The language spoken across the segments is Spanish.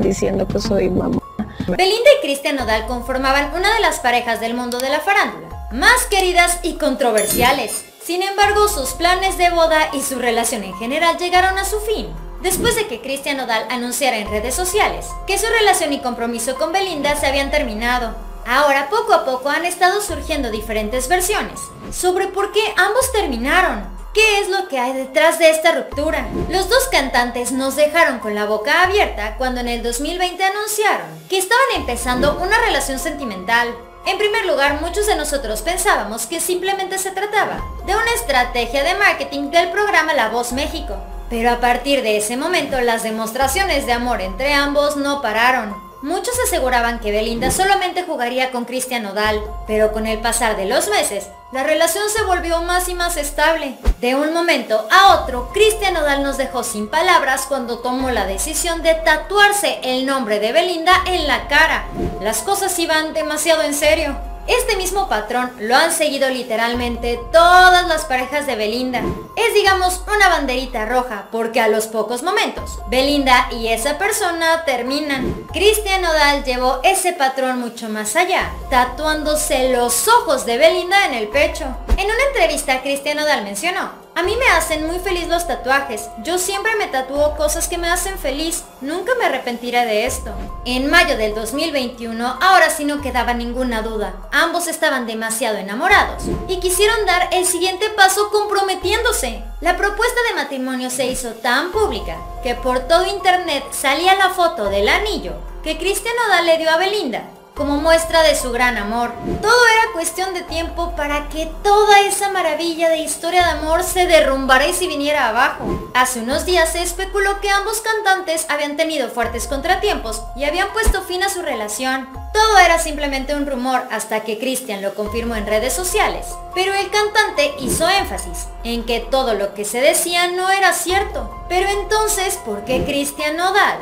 andan diciendo que soy mamá. Belinda y Christian Nodal conformaban una de las parejas del mundo de la farándula, más queridas y controversiales. Sin embargo, sus planes de boda y su relación en general llegaron a su fin, después de que Christian Nodal anunciara en redes sociales que su relación y compromiso con Belinda se habían terminado. Ahora, poco a poco han estado surgiendo diferentes versiones sobre por qué ambos terminaron. ¿Qué es lo que hay detrás de esta ruptura? Los dos cantantes nos dejaron con la boca abierta cuando en el 2020 anunciaron que estaban empezando una relación sentimental. En primer lugar, muchos de nosotros pensábamos que simplemente se trataba de una estrategia de marketing del programa La Voz México. Pero a partir de ese momento, las demostraciones de amor entre ambos no pararon. Muchos aseguraban que Belinda solamente jugaría con Christian Nodal, pero con el pasar de los meses, la relación se volvió más y más estable. De un momento a otro, Christian Nodal nos dejó sin palabras cuando tomó la decisión de tatuarse el nombre de Belinda en la cara. Las cosas iban demasiado en serio. Este mismo patrón lo han seguido literalmente todas las parejas de Belinda. Es, digamos, una banderita roja, porque a los pocos momentos, Belinda y esa persona terminan. Christian Nodal llevó ese patrón mucho más allá, tatuándose los ojos de Belinda en el pecho. En una entrevista, Christian Nodal mencionó: "A mí me hacen muy feliz los tatuajes, yo siempre me tatúo cosas que me hacen feliz, nunca me arrepentiré de esto". En mayo del 2021, ahora sí no quedaba ninguna duda, ambos estaban demasiado enamorados y quisieron dar el siguiente paso comprometiéndose. La propuesta de matrimonio se hizo tan pública que por todo internet salía la foto del anillo que Christian Nodal le dio a Belinda como muestra de su gran amor. Todo era cuestión de tiempo para que toda esa maravilla de historia de amor se derrumbara y se viniera abajo. Hace unos días se especuló que ambos cantantes habían tenido fuertes contratiempos y habían puesto fin a su relación. Todo era simplemente un rumor hasta que Christian lo confirmó en redes sociales, pero el cantante hizo énfasis en que todo lo que se decía no era cierto. Pero entonces, ¿por qué Christian Nodal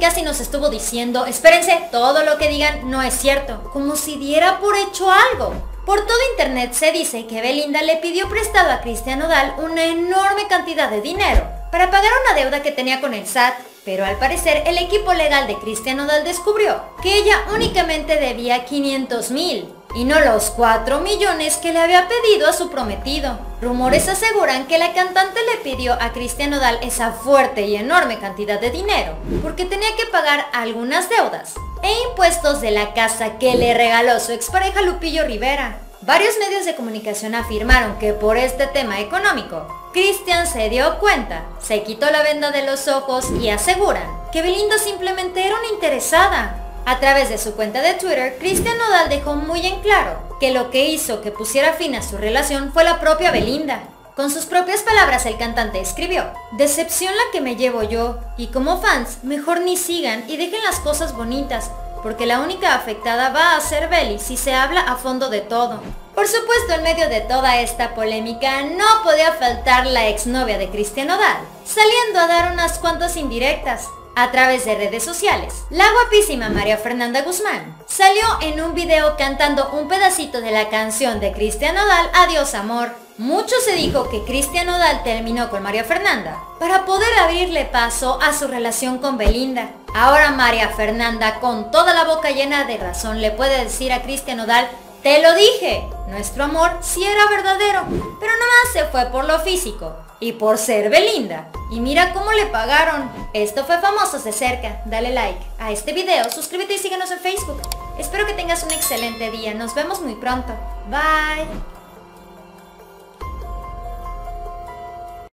casi nos estuvo diciendo: "Espérense, todo lo que digan no es cierto"? Como si diera por hecho algo. Por todo internet se dice que Belinda le pidió prestado a Christian Nodal una enorme cantidad de dinero para pagar una deuda que tenía con el SAT, pero al parecer el equipo legal de Christian Nodal descubrió que ella únicamente debía 500,000 y no los 4 millones que le había pedido a su prometido. Rumores aseguran que la cantante le pidió a Christian Nodal esa fuerte y enorme cantidad de dinero porque tenía que pagar algunas deudas e impuestos de la casa que le regaló su expareja Lupillo Rivera. Varios medios de comunicación afirmaron que por este tema económico, Christian se dio cuenta, se quitó la venda de los ojos y aseguran que Belinda simplemente era una interesada. A través de su cuenta de Twitter, Christian Nodal dejó muy en claro que lo que hizo que pusiera fin a su relación fue la propia Belinda. Con sus propias palabras, el cantante escribió: "Decepción la que me llevo yo, y como fans, mejor ni sigan y dejen las cosas bonitas, porque la única afectada va a ser Beli si se habla a fondo de todo". Por supuesto, en medio de toda esta polémica no podía faltar la exnovia de Christian Nodal, saliendo a dar unas cuantas indirectas. A través de redes sociales, la guapísima María Fernanda Guzmán salió en un video cantando un pedacito de la canción de Christian Nodal, Adiós Amor. Mucho se dijo que Christian Nodal terminó con María Fernanda para poder abrirle paso a su relación con Belinda. Ahora María Fernanda, con toda la boca llena de razón, le puede decir a Christian Nodal: "Te lo dije, nuestro amor sí era verdadero, pero nomás se fue por lo físico y por ser Belinda. Y mira cómo le pagaron". Esto fue Famosos de Cerca. Dale like a este video, suscríbete y síguenos en Facebook. Espero que tengas un excelente día, nos vemos muy pronto. Bye.